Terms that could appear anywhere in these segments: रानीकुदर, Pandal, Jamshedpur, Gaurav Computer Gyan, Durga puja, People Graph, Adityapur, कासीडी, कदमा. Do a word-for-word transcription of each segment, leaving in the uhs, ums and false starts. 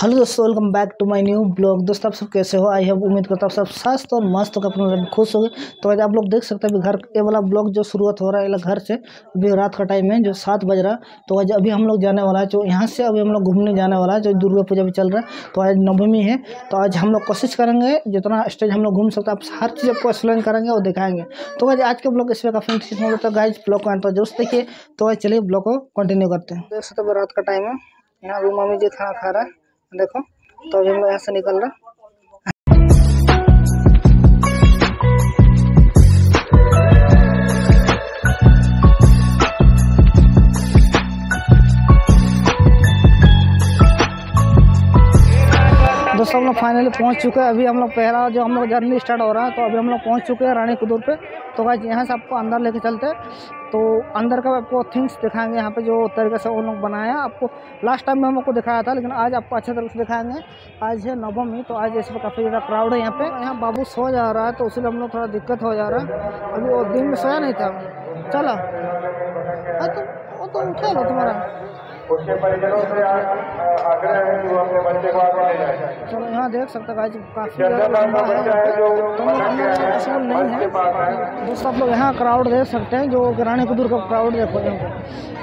Hello दोस्तों, welcome back to my new blog. दोस्तों आप सब कैसे हो? आई होप उम्मीद करता हूँ सब स्वस्थ और मस्त होगा, अपने लाइफ में खुश होंगे। तो आज आप लोग देख सकते हैं अभी घर ये वाला ब्लॉग जो शुरुआत हो रहा है घर से, अभी रात का टाइम है जो सात बज रहा है। तो आज अभी हम लोग जाने वाला है, जो यहाँ से अभी हम लोग घूमने जाने वाला है, जो दुर्गा पूजा भी चल रहा है। तो आज नवमी है, तो आज हम लोग कोशिश करेंगे जितना स्टेज हम लोग घूम सकते हैं, आप हर चीज़ आपको एक्सप्लेन करेंगे और दिखाएंगे। तो आज आज के ब्लॉग इसमें काफ़ी गाइज ब्लॉग को आते जरूर देखिए। तो आज चलिए ब्लॉग को कंटिन्यू करते हैं। देख सकते रात का टाइम है, यहाँ अभी मम्मी जी खाना खा रहा है, देखो। तो अभी हम लोग यहाँ से निकल रहा है। दोस्तों हम लोग फाइनली पहुँच चुके हैं, अभी हम लोग पहला जो हम लोग जर्नी स्टार्ट हो रहा है। तो अभी हम लोग पहुँच चुके हैं रानीकुदर पे। तो गाइस यहाँ से आपको अंदर लेके चलते हैं, तो अंदर का आपको थिंग्स दिखाएंगे यहाँ पे, जो तरीके से वो लोग बनाया आपको लास्ट टाइम में हम आपको दिखाया था, लेकिन आज आपको अच्छे तरीके से दिखाएंगे। आज है नवमी, तो आज इस पर काफ़ी ज़्यादा क्राउड है यहाँ पे। यहाँ बाबू सो जा रहा है, तो उससे हम लोग थोड़ा दिक्कत हो जा रहा है। अभी वो दिन में सोया नहीं था, चला वो तो उठा लो तुम्हारा। उसके परिजनों से आग्रह है कि वो अपने बच्चे को आगे ले जाए। चलो यहाँ देख सकते हैं काफ़ी दोस्तों, आप लोग यहाँ क्राउड देख सकते हैं, जो रानीकुदर का क्राउड देखो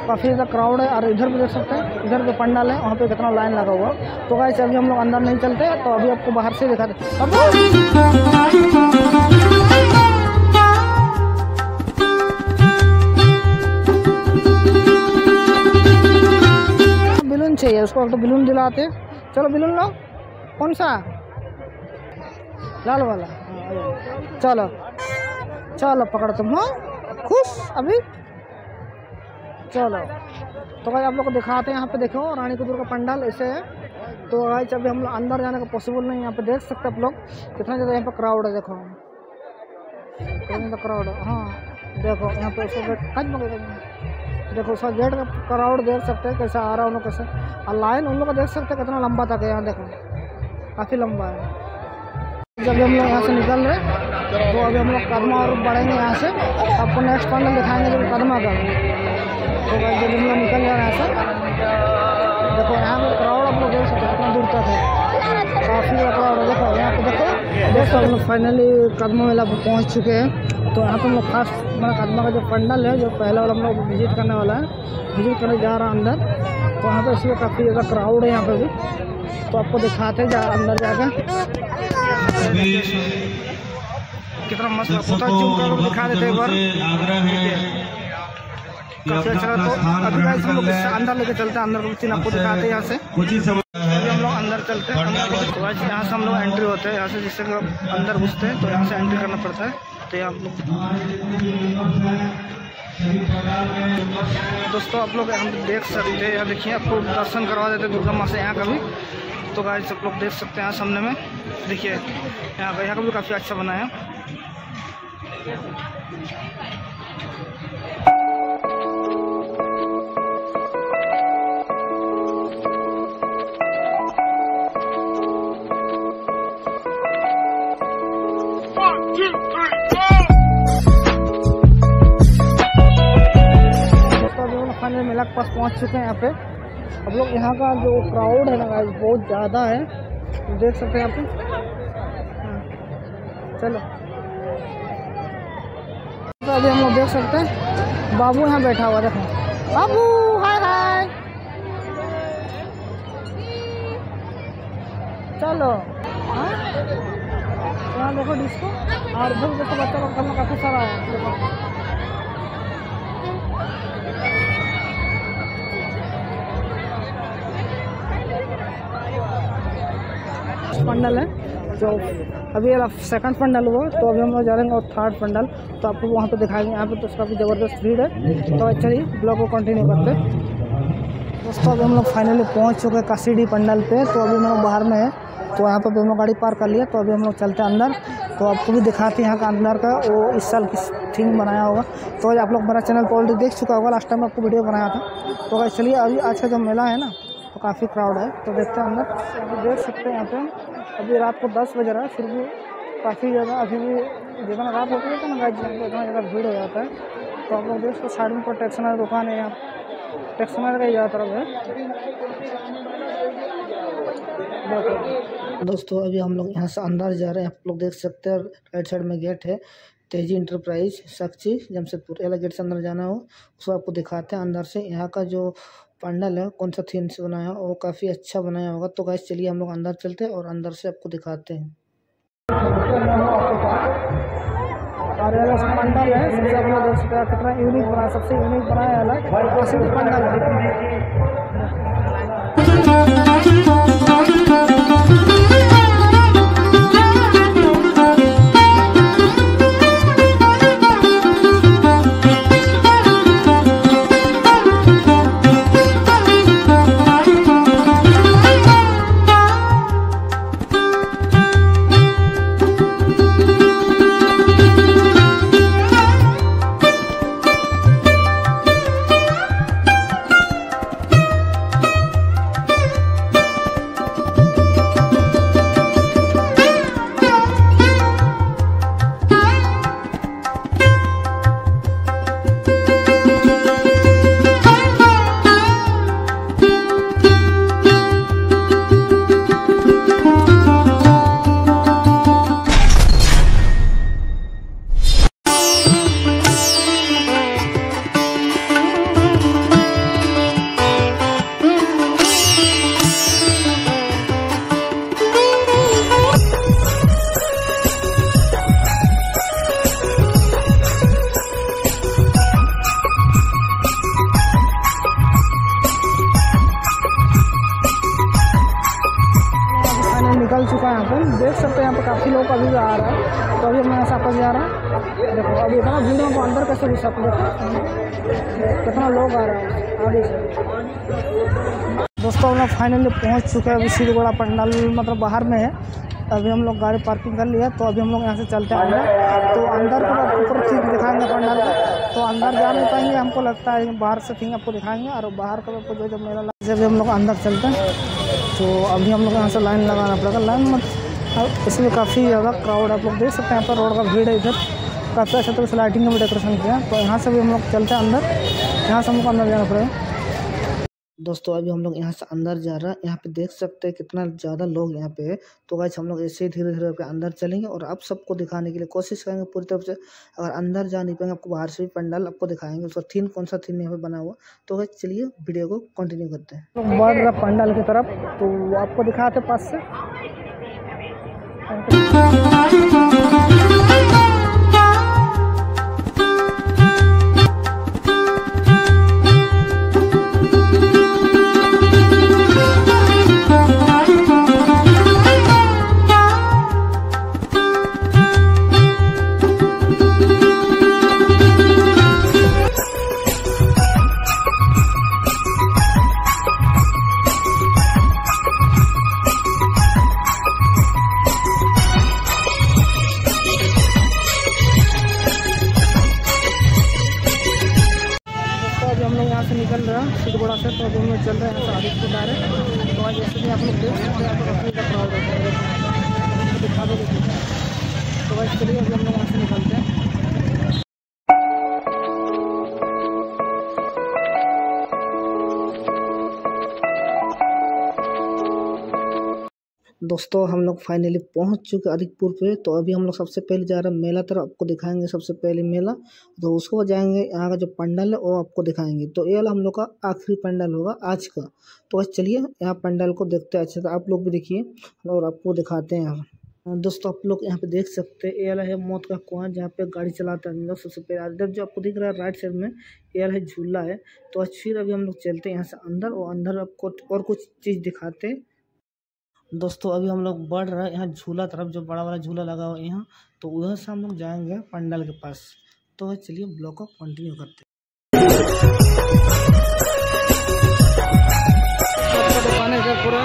काफ़ी ज़्यादा क्राउड है। और इधर भी देख सकते हैं, इधर पे पंडाल है, वहाँ पे कितना लाइन लगा हुआ। तो गाइस अभी हम लोग अंदर नहीं चलते, तो अभी आपको बाहर से दिखा दें। चाहिए उसको तो बिलून दिलाते, चलो बिलून लो, कौन सा लाल वाला, चलो चलो पकड़ तुम हो खुश अभी, चलो। तो भाई आप लोग को दिखाते हैं यहाँ पे, देखो रानीकुदर का पंडाल ऐसे है। तो भाई अभी हम लोग अंदर जाने का पॉसिबल नहीं, यहाँ पे देख सकते आप लोग कितना ज़्यादा यहाँ पे क्राउड है, देखो कितना क्राउड है। हाँ देखो यहाँ पे उसको देखो उसका गेट का क्राउड देख सकते हैं कैसे आ रहा है उन लोग, कैसे और लाइन उन लोग का देख सकते हैं कितना लंबा था। यहाँ देखो काफ़ी लंबा है। जब हम लोग यहाँ से निकल रहे हैं, तो अभी हम लोग कदमा और बढ़ेंगे यहाँ से, आपको नेक्स्ट पंडल दिखाएंगे जब कदमा का। तो भाई जब हम लोग निकल जाए यहाँ से, देखो यहाँ पर क्राउड आप लोग देख सकते कितना दूर तक है, काफ़ी क्राउड है। देखो यहाँ पर देखो देखो हम लोग फाइनली कदमा मेला पर पहुँच चुके हैं। तो यहाँ पर हम लोग फर्स्ट हमारा कदमा का जो पंडाल है, जो पहला वाला हम लोग विजिट करने वाला है, विजिट करने जा रहा है अंदर। तो यहाँ पर इसलिए काफ़ी ज़्यादा क्राउड है यहाँ पे भी, तो आपको दिखाते हैं जा अंदर जाकर कितना मस्त होता है, दिखा देते एक बार, काफ़ी अच्छा। तो अभी हम लोग अंदर लेके चलते हैं, अंदर कुछ आपको दिखाते हैं यहाँ से। अभी हम लोग अंदर चलते हैं, यहाँ से हम लोग एंट्री होते हैं, यहाँ से जिससे अंदर घुसते हैं, तो यहाँ से एंट्री करना पड़ता है। तो आप लोग दोस्तों आप लोग हम देख सकते हैं, यहाँ देखिए आपको दर्शन करवा देते दुर्गा माँ से यहाँ का भी। तो गाइस आप लोग देख सकते हैं यहाँ सामने में, देखिए यहाँ का यहाँ का भी काफ़ी अच्छा बना है। मेला के पास पहुंच चुके हैं यहाँ पे। अब लोग यहाँ का जो क्राउड है ना गाइस बहुत ज़्यादा है, देख सकते हैं आप। चलो तो अभी हम लोग देख सकते हैं बाबू यहाँ बैठा हुआ, देखो बाबू हाय हाय। चलो यहाँ देखो डिस्को और भूल जैसे बच्चा लोग करना काफ़ी सारा है। पंडल है जो अभी सेकंड पंडल हुआ, तो अभी हम लोग जा रहे हैं और थर्ड पंडल, तो आपको वहाँ पे दिखाएंगे। यहाँ पे तो उसका भी ज़बरदस्त भीड़ है। तो अच्छा ही ब्लॉग को कंटिन्यू करते हैं। दोस्तों अभी हम लोग फाइनली पहुँच चुके हैं कासीडी पंडल पे। तो अभी हम लोग बाहर में है, तो यहाँ पर भी हम लोग गाड़ी पार्क कर लिया। तो अभी हम लोग चलते हैं अंदर, तो आपको भी दिखाते हैं यहाँ का अंदर का वो इस साल किस थीम बनाया होगा। तो आप लोग मेरा चैनल ऑलरेडी देख चुका होगा, लास्ट टाइम आपको वीडियो बनाया था। तो चलिए अभी आज का जो मेला है ना, तो काफ़ी क्राउड है, तो देखते हैं अंदर। अभी देख सकते हैं यहाँ पे अभी रात को दस बज रहा है, फिर भी काफ़ी ज़्यादा अभी भी जितना रात होती है तो ना गाइस इतना ज़्यादा भीड़ हो जाता है। तो आप लोग देख सकते साइड में कोई टेक्सटाइल दुकान है, यहाँ टेक्सटाइल का ही ज़्यादा तरफ है। दोस्तों अभी हम लोग यहाँ से अंदर जा रहे हैं। आप लोग देख सकते हैं राइट साइड में गेट है, तेजी इंटरप्राइज साक्षी जमशेदपुर। ये गेट से अंदर जाना हो उसको आपको दिखाते हैं अंदर से। यहाँ का जो पंडाल है कौन सा थीम से बनाया वो काफ़ी अच्छा बनाया होगा। तो गाइस चलिए हम लोग अंदर चलते हैं और अंदर से आपको दिखाते हैं। और अलग से पंडाल है, सबसे अपना देख सकते हैं कितना यूनिक बना, सबसे यूनिक बनाया अलग कासिदी पंडाल है। देख सकते हैं यहाँ पे काफ़ी लोग अभी भी आ रहा है। तो अभी मैं ऐसा वापस जा रहा है। देखो अभी इतना भीड़ है, अंदर कैसे घुस सकते हैं, कितना लोग आ रहा है आगे से। दोस्तों हम लोग फाइनली पहुँच चुके हैं। अभी सीधे पंडाल मतलब बाहर में है। अभी हम लोग गाड़ी पार्किंग कर लिया। तो अभी हम लोग यहाँ से चलते हैं। तो अंदर के ऊपर ठीक दिखाएंगे पंडाल का, तो अंदर जा नहीं पाएंगे हमको लगता है, बाहर से ठीक आपको दिखाएंगे। और बाहर का आपको जो जो मेला जब हम लोग अंदर चलते हैं। तो अभी हम लोग यहाँ से लाइन लगाना पड़ेगा। लाइन मतलब इसमें काफ़ी ज़्यादा क्राउड आप लोग देख सकते हैं। यहाँ पर रोड का भीड़ है, इधर काफ़ी अच्छा तरह से लाइटिंग में डेकोरेशन किया। तो यहाँ से भी हम लोग चलते हैं अंदर, यहाँ से हमको अंदर जाना पड़ेगा। दोस्तों अभी हम लोग यहाँ से अंदर जा रहे हैं। यहाँ पे देख सकते हैं कितना ज़्यादा लोग यहाँ पे है। तो गाइस हम लोग ऐसे ही धीरे धीरे के अंदर चलेंगे और आप सबको दिखाने के लिए कोशिश करेंगे पूरी तरफ से। अगर अंदर जा नहीं पाएंगे आपको बाहर से भी पंडाल आपको दिखाएंगे, उसका थीम कौन सा थीम यहाँ पे बना हुआ। तो गाइस चलिए वीडियो को कंटिन्यू करते हैं। बढ़ रहा पंडाल की तरफ, तो आपको दिखाते पास से। थोड़ा सा तो हम लोग चल रहे हैं आदित्यपुर। तो आज जैसे भी आप लोग देख सकते हैं दिखा दो। तो बस चलिए अभी हम लोग यहाँ से निकलते हैं। दोस्तों हम लोग फाइनली पहुंच चुके आदित्यपुर पे। तो अभी हम लोग सबसे पहले जा रहे हैं मेला तरफ, आपको दिखाएंगे सबसे पहले मेला। तो उसको जाएंगे यहाँ का जो पंडाल है वो आपको दिखाएंगे। तो ये वाला हम लोग का आखिरी पंडाल होगा आज का। तो बस चलिए यहाँ पंडाल को देखते हैं अच्छे से, आप लोग भी देखिए और आपको दिखाते हैं। यहाँ दोस्तों आप लोग यहाँ पे देख सकते हैं ये वाला है मौत का कुआं, जहाँ पे गाड़ी चलाता है हम लोग सबसे पहले। इधर जो आपको दिख रहा है राइट साइड में ये वाला है झूला है। तो आज फिर अभी हम लोग चलते हैं यहाँ से अंदर और अंदर आपको और कुछ चीज़ दिखाते हैं। दोस्तों अभी हम लोग बढ़ रहे हैं यहाँ झूला तरफ, जो बड़ा वाला झूला लगा हुआ है यहाँ। तो उधर से हम लोग जाएंगे पंडाल के पास। तो चलिए ब्लॉग को कंटिन्यू करते हैं। दुकान है पूरा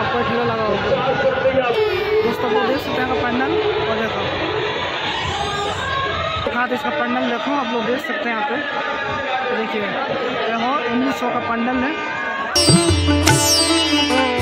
आपको ठेला लगा हुआ है। दोस्तों देख सकते हैं पंडाल, और देखो दिखा दे इसका पंडाल। देखो आप लोग देख सकते हैं यहाँ पे, देखिए देखो उन्नीस सौ का पंडाल है।